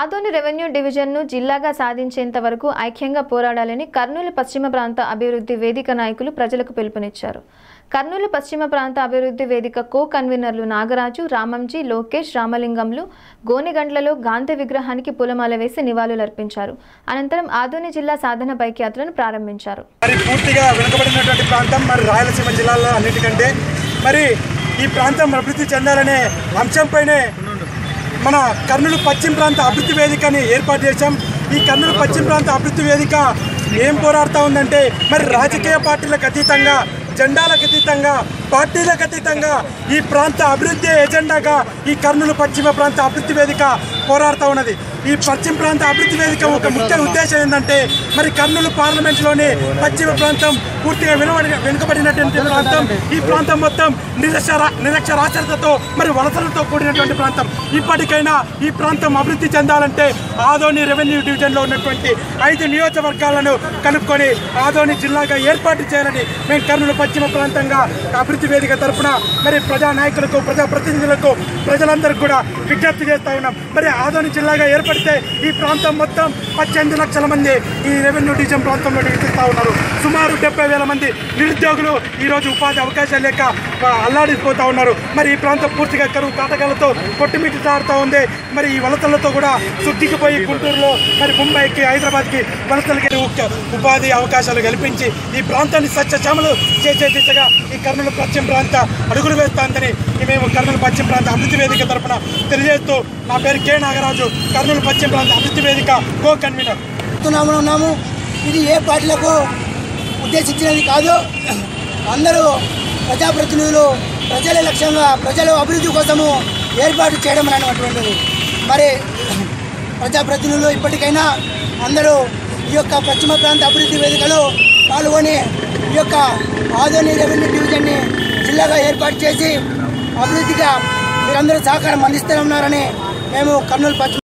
Adoni revenue డివిజన్ను జిల్లాగా సాధించేంత వరకు ఐక్యంగా పోరాడాలని కర్నూలు పశ్చిమ ప్రాంత అభివృద్ధి వేదిక నాయకులు ప్రజలకు పిలుపునిచ్చారు. కర్నూలు పశ్చిమ ప్రాంత అభివృద్ధి వేదిక కో కన్వీనర్లు నాగరాజు, రామంజీ, లోకేష్, రామలింగంలు గోనిగండ్లలో గాంధీ విగ్రహానికి పూలమాల వేసి నివాళులర్పించారు. అనంతరం ఆదోని జిల్లా సాధన బైక్ యాత్రను ప్రారంభించారు. మరి పూర్తిగా వెనుకబడినటువంటి ప్రాంతం, మరి రాయలసీమ జిల్లాలో అన్నిటికంటే మరి ఈ ప్రాంతం అభివృద్ధి చెందాలనే అంశంపైనే మన కర్నూలు పశ్చిమ ప్రాంత అభివృద్ధి వేదికని ఏర్పాటు చేశాం. ఈ కర్నూలు పశ్చిమ ప్రాంత అభివృద్ధి వేదిక ఏం పోరాడుతూ ఉందంటే, మరి రాజకీయ పార్టీలకు అతీతంగా, జెండాలకు అతీతంగా, పార్టీలకు అతీతంగా ఈ ప్రాంత అభివృద్ధి ఎజెండాగా ఈ కర్నూలు పశ్చిమ ప్రాంత అభివృద్ధి వేదిక పోరాడుతూ ఉన్నది. ఈ పశ్చిమ ప్రాంత అభివృద్ధి వేదిక ఒక ముఖ్య ఉద్దేశం ఏంటంటే, మరి కర్నూలు పార్లమెంట్లోని పశ్చిమ ప్రాంతం పూర్తిగా వెనుకబడినటువంటి ప్రాంతం. ఈ ప్రాంతం మొత్తం నిరక్షరాస్యతతో మరి వలసలతో కూడినటువంటి ప్రాంతం. ఇప్పటికైనా ఈ ప్రాంతం అభివృద్ధి చెందాలంటే ఆదోని రెవెన్యూ డివిజన్లో ఉన్నటువంటి 5 నియోజకవర్గాలను కలుపుకొని ఆదోని జిల్లాగా ఏర్పాటు చేయాలని మేము కర్నూలు పశ్చిమ ప్రాంతంగా అభివృద్ధి వేదిక తరఫున మరి ప్రజానాయకులకు, ప్రజాప్రతినిధులకు, ప్రజలందరికీ కూడా విజ్ఞప్తి చేస్తూ ఉన్నాం. మరి ఆదోని జిల్లాగా ఏర్పడితే ఈ ప్రాంతం మొత్తం 18 లక్షల మంది ఈ రెవెన్యూ డివిజన్ ప్రాంతంలో నివసిస్తూ ఉన్నారు. సుమారు 70,000 మంది నిరుద్యోగులు ఈరోజు ఉపాధి అవకాశాలు లేక అల్లాడిపోతూ ఉన్నారు. మరి ఈ ప్రాంతం పూర్తిగా కరువు కాటకాలతో కొట్టుమిట్టాడుతూ ఉంది. మరి ఈ వలసలతో కూడా సుద్దికిపోయి గుంటూరులో, మరి ముంబైకి, హైదరాబాద్కి వలసలకి ఉపాధి అవకాశాలు కల్పించి ఈ ప్రాంతాన్ని సస్యశ్యామలు చేసే దిశగా ఈ కర్నూలు పశ్చిమ ప్రాంత అడుగులు వేస్తాందని మేము కర్నూలు పశ్చిమ ప్రాంత అభివృద్ధి వేదిక తరఫున తెలియజేస్తూ, నా పేరు కె నాగరాజు, కర్నూలు పశ్చిమ ప్రాంత అభివృద్ధి వేదిక కో కన్వీనర్. ఉన్నాము. ఇది ఏ పార్టీలకు ఉద్దేశించినది కాదు. అందరూ ప్రజాప్రతినిధులు ప్రజల లక్ష్యంగా, ప్రజల అభివృద్ధి కోసము ఏర్పాటు చేయడం అనేటువంటిది. మరి ప్రజాప్రతినిధులు ఇప్పటికైనా అందరూ ఈ యొక్క పశ్చిమ ప్రాంత అభివృద్ధి వేదికలో పాల్గొని ఈ యొక్క ఆదోని రెవెన్యూ డివిజన్ని జిల్లాగా ఏర్పాటు చేసి అభివృద్ధిగా మీరందరూ సహకారం అందిస్తూ ఉన్నారని మేము కర్నూలు పశ్చిమ